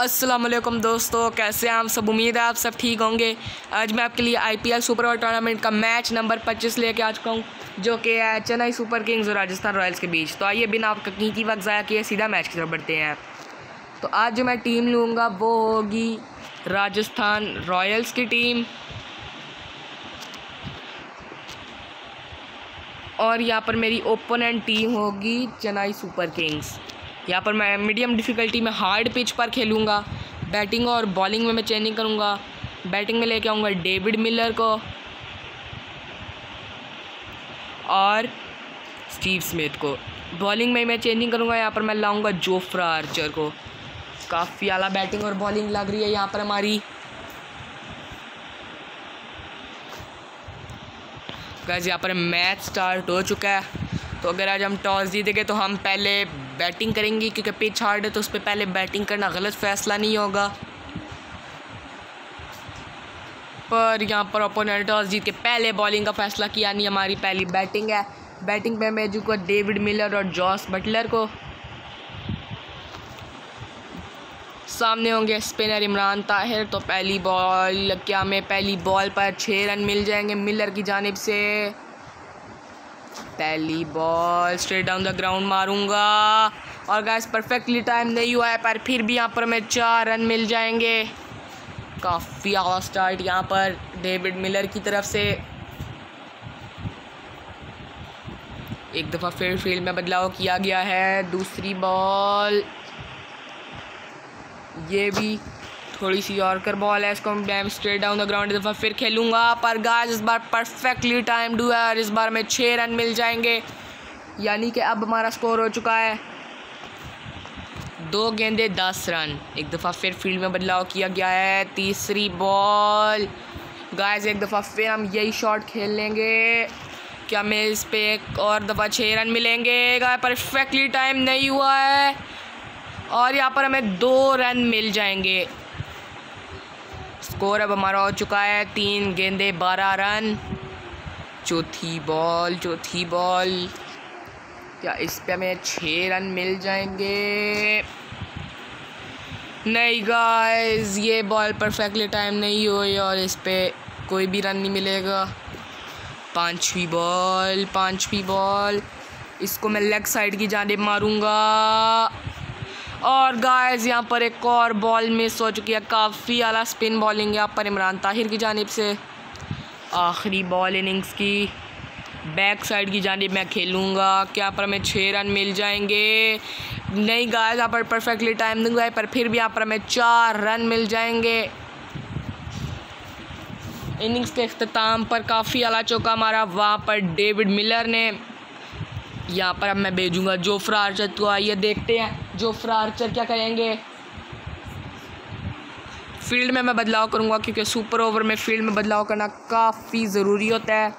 अस्सलाम वालेकुम दोस्तों, कैसे हैं आप सब। उम्मीद है आप सब ठीक होंगे। आज मैं आपके लिए IPL सुपर ओवर टूर्नामेंट का मैच नंबर 25 लेके आ चुका हूँ, जो कि है चेन्नई सुपर किंग्स और राजस्थान रॉयल्स के बीच। तो आइए बिना आपका कीमती वक्त ज़ाया किए सीधा मैच की तरफ बढ़ते हैं। तो आज जो मैं टीम लूँगा वो होगी राजस्थान रॉयल्स की टीम, और यहाँ पर मेरी ओपोनेंट टीम होगी चेन्नई सुपर किंग्स। यहाँ पर मैं मीडियम डिफ़िकल्टी में हार्ड पिच पर खेलूँगा। बैटिंग और बॉलिंग में मैं चेंजिंग करूँगा। बैटिंग में लेके आऊँगा डेविड मिलर को और स्टीव स्मिथ को। बॉलिंग में मैं चेंजिंग करूँगा, यहाँ पर मैं लाऊँगा जोफ्रा आर्चर को। काफ़ी आला बैटिंग और बॉलिंग लग रही है यहाँ पर हमारी। गाइस यहाँ पर मैच स्टार्ट हो चुका है। तो अगर आज हम टॉस जीतेंगे तो हम पहले बैटिंग करेंगे, क्योंकि पिच हार्ड है तो उस पर पहले बैटिंग करना गलत फैसला नहीं होगा। पर यहाँ पर ओपोनेंट टॉस जीत के पहले बॉलिंग का फैसला किया नहीं। हमारी पहली बैटिंग है। बैटिंग में मैं जूँगा डेविड मिलर और जॉस बटलर को। सामने होंगे स्पिनर इमरान ताहिर। तो पहली बॉल क्या हमें पहली बॉल पर 6 रन मिल जाएंगे मिलर की जानिब से। पहली ball straight down the ground मारूंगा, और गाइस परफेक्टली टाइम नहीं हुआ है, पर फिर भी यहाँ पर हमें 4 रन मिल जाएंगे। काफ़ी आवाज स्टार्ट यहाँ पर डेविड मिलर की तरफ से। एक दफ़ा फिर फील्ड में बदलाव किया गया है। दूसरी बॉल ये भी थोड़ी सी यॉर्कर बॉल है, इसको मैं स्ट्रेट डाउन द ग्राउंड इस बार फिर खेलूँगा। पर गाइस इस बार परफेक्टली टाइम्ड हुआ है और इस बार में 6 रन मिल जाएंगे। यानी कि अब हमारा स्कोर हो चुका है 2 गेंदे 10 रन। एक दफ़ा फिर फील्ड में बदलाव किया गया है। तीसरी बॉल गाइस एक दफ़ा फिर हम यही शॉट खेल लेंगे। क्या हमें इस पर एक और दफ़ा 6 रन मिलेंगे। गाइस परफेक्टली टाइम नहीं हुआ है और यहाँ पर हमें 2 रन मिल जाएंगे। स्कोर अब हमारा हो चुका है 3 गेंदे 12 रन। चौथी बॉल क्या इस पे हमें 6 रन मिल जाएंगे। नहीं गाइस ये बॉल परफेक्टली टाइम नहीं हुई और इस पे कोई भी रन नहीं मिलेगा। पांचवी बॉल इसको मैं लेग साइड की जानिब मारूंगा, और गाइस यहाँ पर एक और बॉल मिस हो चुकी है। काफ़ी आला स्पिन बॉलिंग यहाँ पर इमरान ताहिर की जानिब से। आखिरी बॉल इनिंग्स की बैक साइड की जानिब मैं खेलूँगा। क्या यहाँ पर हमें 6 रन मिल जाएंगे। नहीं गाइस यहाँ पर परफेक्टली टाइम नहीं हुआ है, पर फिर भी यहाँ पर हमें 4 रन मिल जाएंगे। इनिंग्स के अख्ताम पर काफ़ी आला चौका मारा वहाँ पर डेविड मिलर ने। यहाँ पर अब मैं भेजूँगा जोफ्रा आर्चर को। आइए देखते हैं जोफ्रा आर्चर क्या करेंगे। फील्ड में मैं बदलाव करूँगा, क्योंकि सुपर ओवर में फील्ड में बदलाव करना काफ़ी ज़रूरी होता है। तो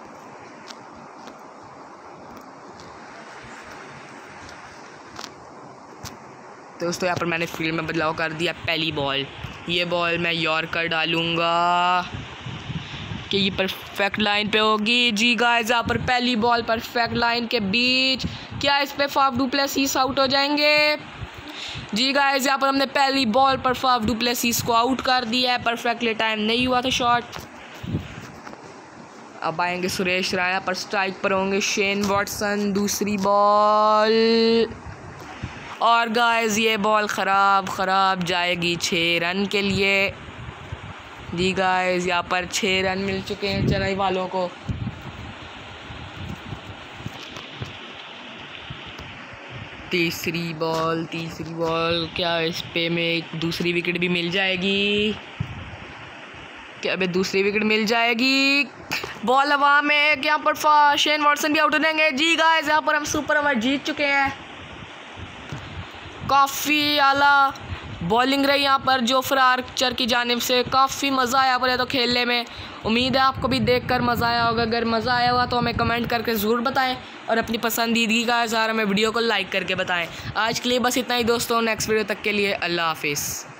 दोस्तों यहाँ पर मैंने फील्ड में बदलाव कर दिया। पहली बॉल ये बॉल मैं यॉर्कर डालूँगा कि ये परफेक्ट लाइन पे होगी। जी गाइस यहाँ पर पहली बॉल परफेक्ट लाइन के बीच। क्या इस पे फाफ डू प्लेसिस आउट हो जाएंगे। जी गाइस यहाँ पर हमने पहली बॉल पर फाफ डू प्लेसिस को आउट कर दिया है। परफेक्टली टाइम नहीं हुआ था शॉट। अब आएंगे सुरेश रायना पर, स्ट्राइक पर होंगे शेन वॉटसन। दूसरी बॉल और गाइस ये बॉल ख़राब जाएगी 6 रन के लिए। जी गाइस यहाँ पर 6 रन मिल चुके हैं चेन्नई वालों को। तीसरी बॉल क्या इस पे में दूसरी विकेट भी मिल जाएगी। क्या अबे दूसरी विकेट मिल जाएगी। बॉल हवा में। क्या यहाँ पर शेन वॉटसन भी आउट हो जाएंगे। जी गाइस यहाँ पर हम सुपर ओवर जीत चुके हैं। काफ़ी आला बॉलिंग रही यहाँ पर जोफ्रा आर्चर की जानिब से। काफ़ी मज़ा आया पर तो खेलने में। उम्मीद है आपको भी देखकर मज़ा आया होगा। अगर मज़ा आया हुआ तो हमें कमेंट करके ज़रूर बताएं, और अपनी पसंदीदगी का इज़हार हमें वीडियो को लाइक करके बताएं। आज के लिए बस इतना ही दोस्तों। नेक्स्ट वीडियो तक के लिए अल्लाह हाफिज़।